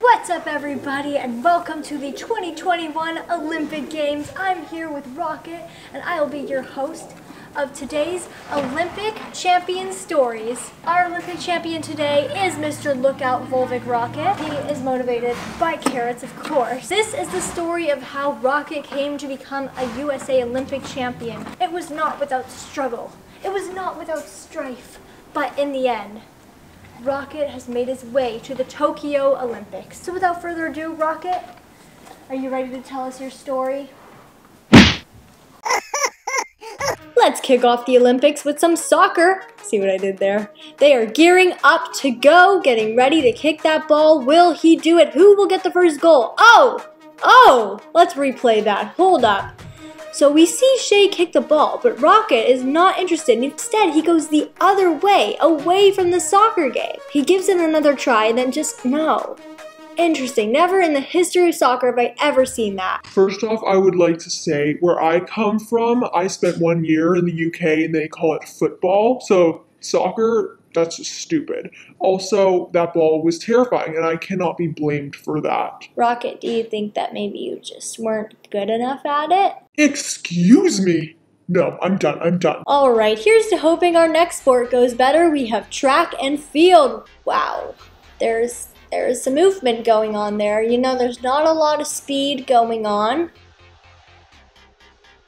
What's up everybody and welcome to the 2021 Olympic Games. I'm here with Rocket and I'll be your host of today's Olympic champion stories. Our Olympic champion today is Mr. Lookout Volvic Rocket. He is motivated by carrots, of course. This is the story of how Rocket came to become a USA Olympic champion. It was not without struggle. It was not without strife, but in the end, Rocket has made his way to the Tokyo Olympics. So without further ado, Rocket, are you ready to tell us your story? Let's kick off the Olympics with some soccer. See what I did there? They are gearing up to go, getting ready to kick that ball. Will he do it? Who will get the first goal? Oh, let's replay that. Hold up. So we see Shay kick the ball, but Rocket is not interested. Instead, he goes the other way, away from the soccer game. He gives it another try and then just no. Interesting. Never in the history of soccer have I ever seen that. First off, I would like to say where I come from, I spent 1 year in the UK and they call it football. So soccer, that's just stupid. Also, that ball was terrifying and I cannot be blamed for that. Rocket, do you think that maybe you just weren't good enough at it? Excuse me. No, I'm done. All right, here's to hoping our next sport goes better. We have track and field. Wow, There's some movement going on there. You know, there's not a lot of speed going on.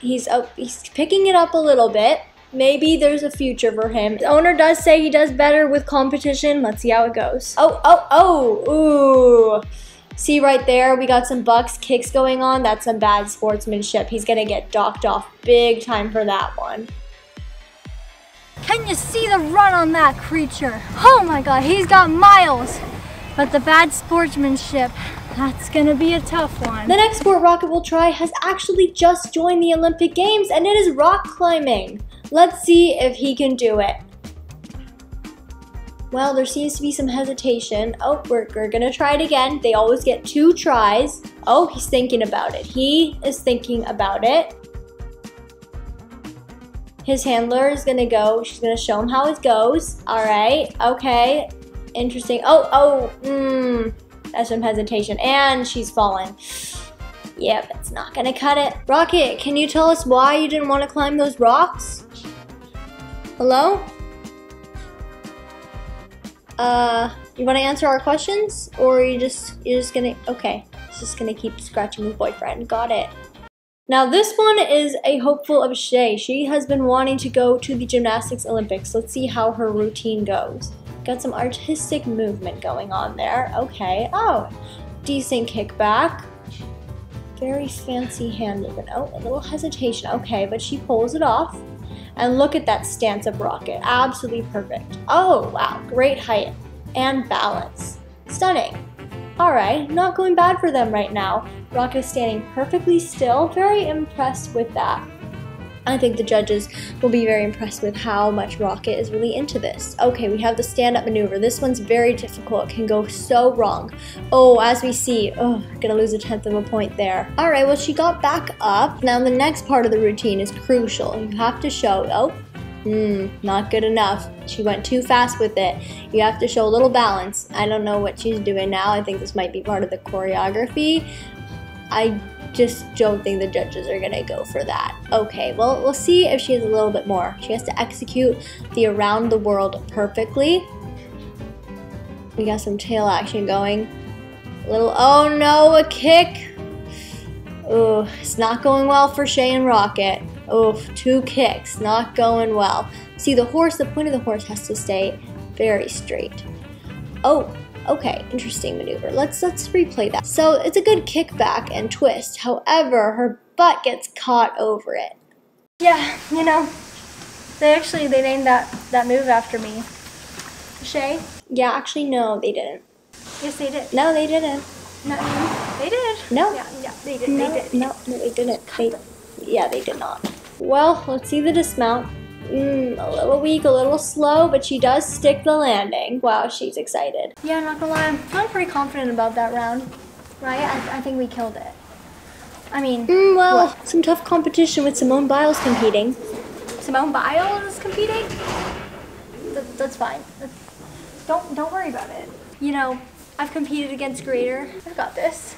He's picking it up a little bit. Maybe there's a future for him. The owner does say he does better with competition. Let's see how it goes. Ooh. See right there, we got some bucks kicks going on. That's some bad sportsmanship. He's gonna get docked off big time for that one. Can you see the run on that creature? Oh my God, he's got miles. But the bad sportsmanship, that's gonna be a tough one. The next sport Rocket will try has actually just joined the Olympic Games, and it is rock climbing. Let's see if he can do it. Well, there seems to be some hesitation. Oh, we're gonna try it again. They always get two tries. Oh, he's thinking about it. He is thinking about it. His handler is gonna go. She's gonna show him how it goes. All right, okay. Interesting. That's some hesitation. And she's fallen. Yep, it's not gonna cut it. Rocket, can you tell us why you didn't want to climb those rocks? Hello? You want to answer our questions? Or are you just gonna, okay. It's just gonna keep scratching his boyfriend. Got it. Now this one is a hopeful of Shay. She has been wanting to go to the gymnastics Olympics. Let's see how her routine goes. Got some artistic movement going on there. Okay, oh, decent kickback. Very fancy hand movement. Oh, a little hesitation. Okay, but she pulls it off. And look at that stance of Rocket. Absolutely perfect. Oh, wow, great height and balance. Stunning. All right, not going bad for them right now. Rocket's standing perfectly still. Very impressed with that. I think the judges will be very impressed with how much Rocket is really into this. Okay, we have the stand-up maneuver. This one's very difficult. It can go so wrong. Oh, as we see, gonna lose 1/10 of a point there. All right, well, she got back up. Now the next part of the routine is crucial. You have to show, not good enough. She went too fast with it. You have to show a little balance. I don't know what she's doing now. I think this might be part of the choreography. I just don't think the judges are gonna go for that. Okay, well, we'll see if she has a little bit more. She has to execute the around the world perfectly. We got some tail action going. A little, oh no, a kick. Ooh, it's not going well for Shay and Rocket. Ooh, two kicks, not going well. See the horse, the point of the horse has to stay very straight. Oh. Okay, interesting maneuver. Let's replay that. So it's a good kickback and twist. However, her butt gets caught over it. Yeah, you know, they named that move after me. Shay? Yeah, actually, no, they didn't. Yes, they did. No, they didn't. No, they did. No. Yeah, they did. No, they didn't. They did not. Well, let's see the dismount. a little weak, a little slow, but she does stick the landing. Wow, she's excited. Yeah, I'm not gonna lie, I'm pretty confident about that round, right? I think we killed it. I mean, some tough competition with Simone Biles competing. Simone Biles competing? That's fine. Don't worry about it. You know, I've competed against greater. I've got this.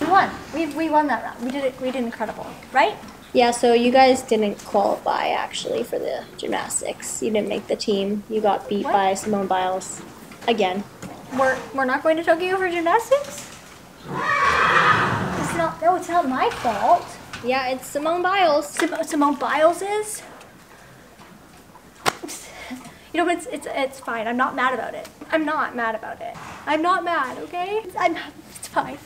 We won. We won that round. We did incredible, right? Yeah, so you guys didn't qualify, actually, for the gymnastics. You didn't make the team. You got beat by Simone Biles again. We're not going to Tokyo for gymnastics? It's not my fault. Yeah, it's Simone Biles. Simone Biles is? You know, it's fine. I'm not mad about it. I'm not mad about it. I'm not mad, okay? It's fine.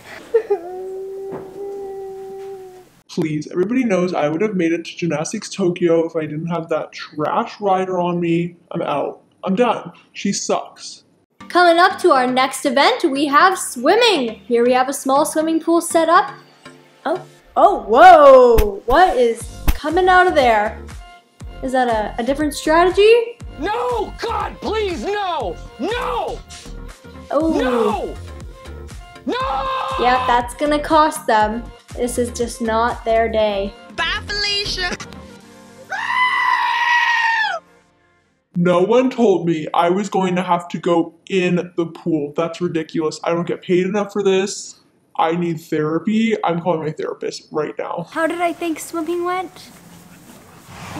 Please, everybody knows I would have made it to Gymnastics Tokyo if I didn't have that trash rider on me. I'm out. I'm done. She sucks. Coming up to our next event, we have swimming. Here we have a small swimming pool set up. Oh, whoa. What is coming out of there? Is that a different strategy? No, God, please, no, no, no, no. Yeah, that's gonna cost them. This is just not their day. Bye, Felicia. No one told me I was going to have to go in the pool. That's ridiculous. I don't get paid enough for this. I need therapy. I'm calling my therapist right now. How did I think swimming went?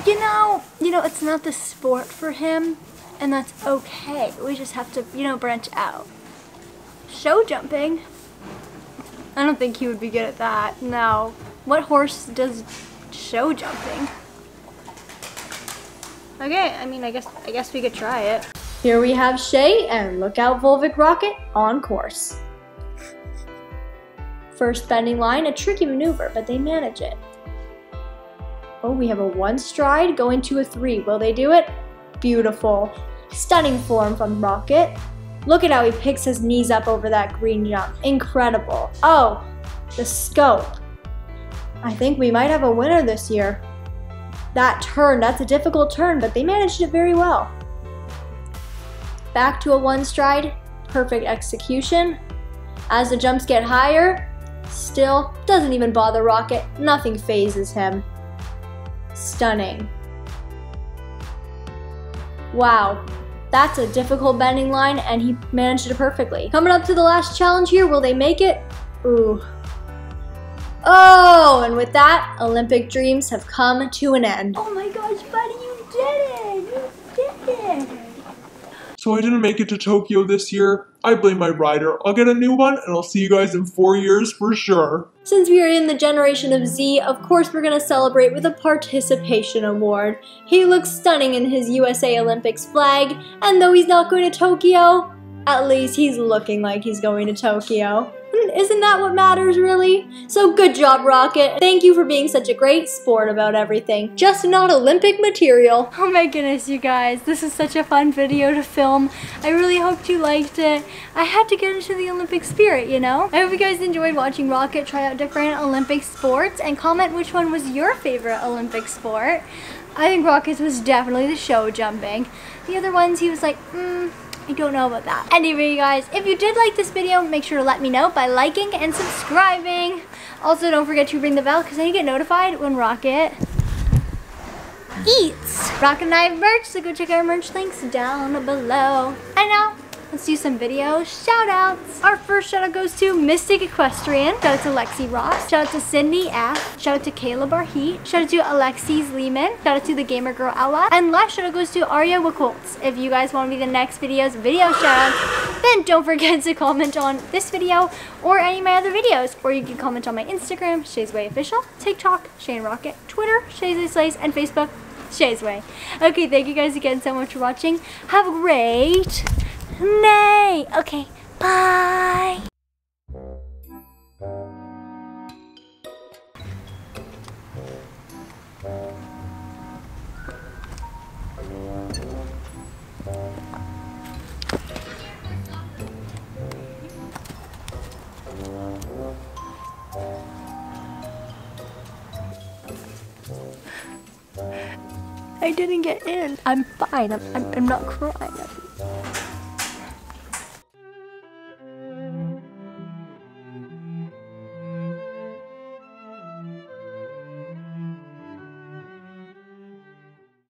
You know, it's not the sport for him, and that's okay. We just have to, you know, branch out. Show jumping. I don't think he would be good at that. No. What horse does show jumping? Okay, I mean, I guess we could try it. Here we have Shay and look out Volvic Rocket on course. First bending line, a tricky maneuver, but they manage it. Oh, we have a 1 stride going to a 3. Will they do it? Beautiful. Stunning form from Rocket. Look at how he picks his knees up over that green jump. Incredible. Oh, the scope. I think we might have a winner this year. That turn, that's a difficult turn, but they managed it very well. Back to a 1 stride, perfect execution. As the jumps get higher, still doesn't even bother Rocket. Nothing fazes him. Stunning. Wow. That's a difficult bending line, and he managed it perfectly. Coming up to the last challenge here, will they make it? Ooh. Oh, and with that, Olympic dreams have come to an end. Oh my gosh, buddy, you did it! You did it! So I didn't make it to Tokyo this year. I blame my rider. I'll get a new one, and I'll see you guys in 4 years for sure. Since we are in the generation of Z, of course we're going to celebrate with a participation award. He looks stunning in his USA Olympics flag, and though he's not going to Tokyo, at least he's looking like he's going to Tokyo. Isn't that what matters, really? So good job, Rocket. Thank you for being such a great sport about everything. Just not Olympic material. Oh my goodness, you guys. This is such a fun video to film. I really hoped you liked it. I had to get into the Olympic spirit, you know? I hope you guys enjoyed watching Rocket try out different Olympic sports and comment which one was your favorite Olympic sport. I think Rocket's was definitely the show jumping. The other ones, he was like, I don't know about that. Anyway, you guys, if you did like this video, make sure to let me know by liking and subscribing. Also, don't forget to ring the bell because then you get notified when Rocket eats. Rocket and I have merch, so go check our merch links down below. And now, let's do some video shout outs. Our first shout out goes to Mystic Equestrian. Shout out to Lexi Ross. Shout out to Sydney F. Shout out to Kayla Barheat. Shout out to Alexis Lehman. Shout out to the Gamer Girl Ella. And last shout out goes to Arya Wacoltz. If you guys want to be the next video's video shout out, then don't forget to comment on this video or any of my other videos. Or you can comment on my Instagram, Shaysway Official, TikTok, Shane Rocket, Twitter, Shaysay Slays, and Facebook, Shaysway. Okay, thank you guys again so much for watching. Have a great Nay! Okay, bye! I didn't get in. I'm fine. I'm not crying.